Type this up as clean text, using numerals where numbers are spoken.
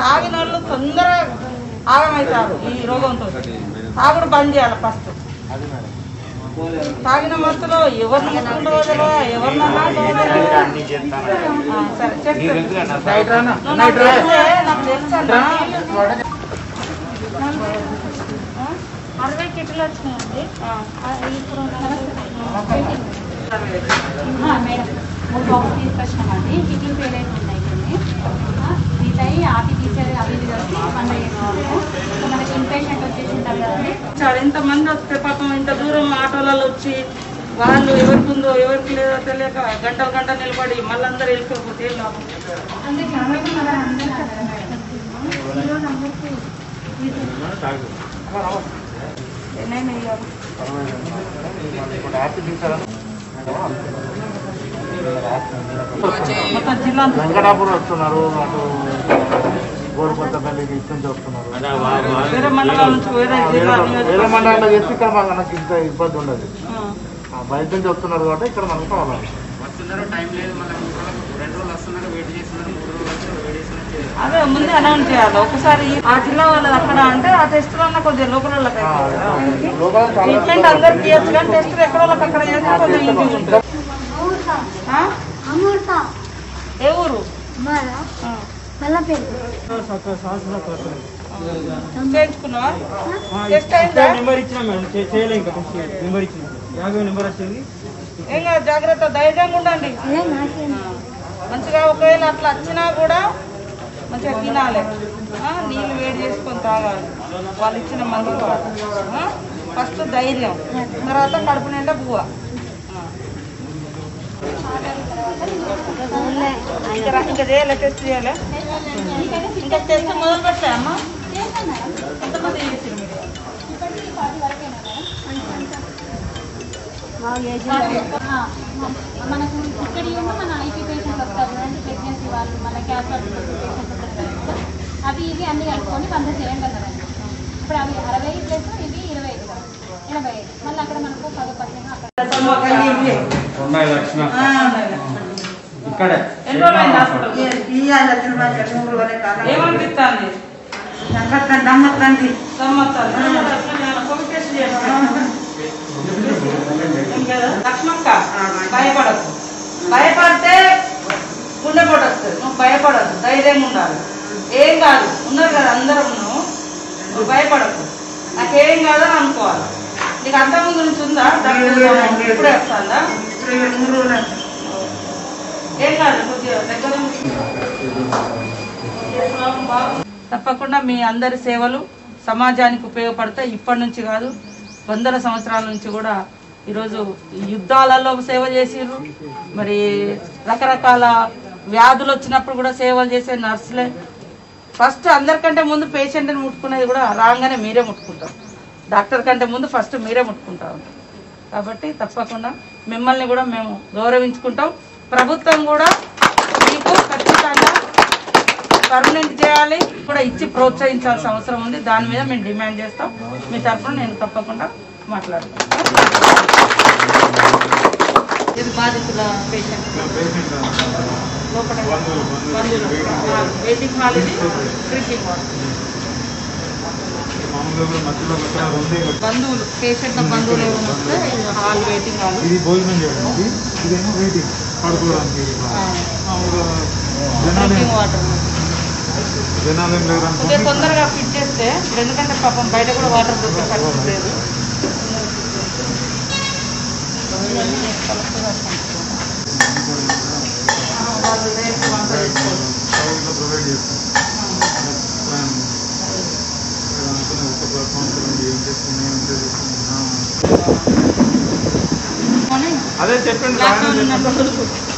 తాగినోళ్ళు తొందర ఆగమవుతారు ఈ రోగంతో. తాగుడు బంద్ చేయాలి ఫస్ట్. తాగిన మత్తులో ఎవరిని వదలరా, ఎవరినన్నా వదలరా. 60 కిలోలు వచ్చినాయండి ఇప్పుడు. మేడం 3 బాక్స్ తీసుకొచ్చినామండి. కిట్లు ఫెయిల్ అయితే ఉన్నాయి కొన్ని వీటాయి ఆపి తీసేది అవి కలిసి 100. మనకి ఇన్పేషెంట్ వచ్చేసి ఉంటారు కదండి. చాలా ఇంతమంది వస్తే పాపం ఇంత దూరం ఆటోలలో వచ్చి వాళ్ళు ఎవరికి ఉందో ఎవరికి లేదో తెలియక గంట నిలబడి మళ్ళీ అందరూ వెళ్ళిపోతే ఏం లాభం. అందరూ అందరికీ వెంకటాపురం వస్తున్నారు, అటు గోరుపంతపల్లి నుంచి వస్తున్నారు. వేరే మండలంలో చెప్పి ఇక్కడ మనకి ఇంత ఇబ్బంది ఉండదు. బయట నుంచి వస్తున్నారు కాబట్టి ఇక్కడ మనకు కావాలి. అదే ముందే అనౌన్స్ చేయాలి ఒకసారి ఆ జిల్లా వాళ్ళది అక్కడ. అంటే ఆ టెస్టులు అన్న కొద్దిగా లోకల్ వాళ్ళకి ట్రీట్మెంట్ అందరికి ఇవ్వచ్చు, కానీ టెస్టులు ఎక్కడ వాళ్ళకి అక్కడ చేస్తే కొంచెం ఈజీ ఉంటుంది. ఏ ఊరు? 50 నెంబర్ వచ్చింది. ఇంకా జాగ్రత్త ధైర్యంగా ఉండండి. మంచిగా ఒకవేళ అట్లా వచ్చినా కూడా మంచిగా తినాలి, నీళ్ళు వేడి చేసుకొని తాగాలి. వాళ్ళు ఇచ్చిన మందు ఫస్ట్ ధైర్యం, తర్వాత కడుపు నిండా బువ్వ. ఇంకా చేయాలి టెస్ట్, చేయాలి ఇంకా టెస్ట్ మొదలు పెట్టాయమ్మా. ఎంతమంది చేసారు మీరు? మనకు ఇక్కడ ఉన్న మన ఐపీ పేషెంట్ వస్తారు కదండి, ప్రెగ్నెన్సీ వాళ్ళు, మన క్యాన్సర్ పేషెంట్స్ ఉంటారు కదా, అవి ఇవి అన్నీ కలుపుకొని 100 చేయండి కదండి. ఇప్పుడు అవి 60 ప్లస్ ఇవి 25 కదా, 85. మళ్ళీ అక్కడ మనకు 10-15 లక్ష్మక్క. భయపడద్దు, భయపడితే గుండె పోటు వస్తుంది. నువ్వు భయపడద్దు, ధైర్యంగా ఉండాలి. ఏం కాదు, ఉన్నారు కదా అందరం, నువ్వు భయపడద్దు. నాకేం కాదని అనుకోవాలి. నీకు అంతకుముందు నుంచి ఉందా? ఇప్పుడే వస్తుందా? ఏం కాదు, కొద్దిగా దగ్గర తప్పకుండా. మీ అందరి సేవలు సమాజానికి ఉపయోగపడతాయి. ఇప్పటి నుంచి కాదు, 100 సంవత్సరాల నుంచి కూడా. ఈరోజు యుద్ధాలలో సేవ చేసిర్రు, మరి రకరకాల వ్యాధులు వచ్చినప్పుడు కూడా సేవలు చేసే నర్సులే. ఫస్ట్ అందరికంటే ముందు పేషెంట్ని ముట్టుకునేది కూడా రాగానే మీరే ముట్టుకుంటారు. డాక్టర్ కంటే ముందు ఫస్ట్ మీరే ముట్టుకుంటారు. కాబట్టి తప్పకుండా మిమ్మల్ని కూడా మేము గౌరవించుకుంటాం. ప్రభుత్వం కూడా మీకు ఖచ్చితంగా పర్మనెంట్ చేయాలి, కూడా ఇచ్చి ప్రోత్సహించాల్సిన అవసరం ఉంది. దాని మీద మేము డిమాండ్ చేస్తాం. మీ తరఫున నేను తప్పకుండా మాట్లాడుతున్నాను. ఇది బాధితుల పేషెంట్ లోపల వెయిటింగ్ హాల్, ఇది డ్రింకింగ్ వాటర్. బంధువులు, పేషెంట్ల బంధువులు వస్తే హాల్, వెయిటింగ్ హాల్. ఇది భోజనం చేయడానికి, ఇదేమో వెయిటింగ్, పడుకోవడానికి డ్రింకింగ్ వాటర్. తొందరగా ఫిట్ చేస్తే, ఎందుకంటే పాపం బయట కూడా వాటర్ దొరికే పరిస్థితి లేదు. అదే చెప్పండి.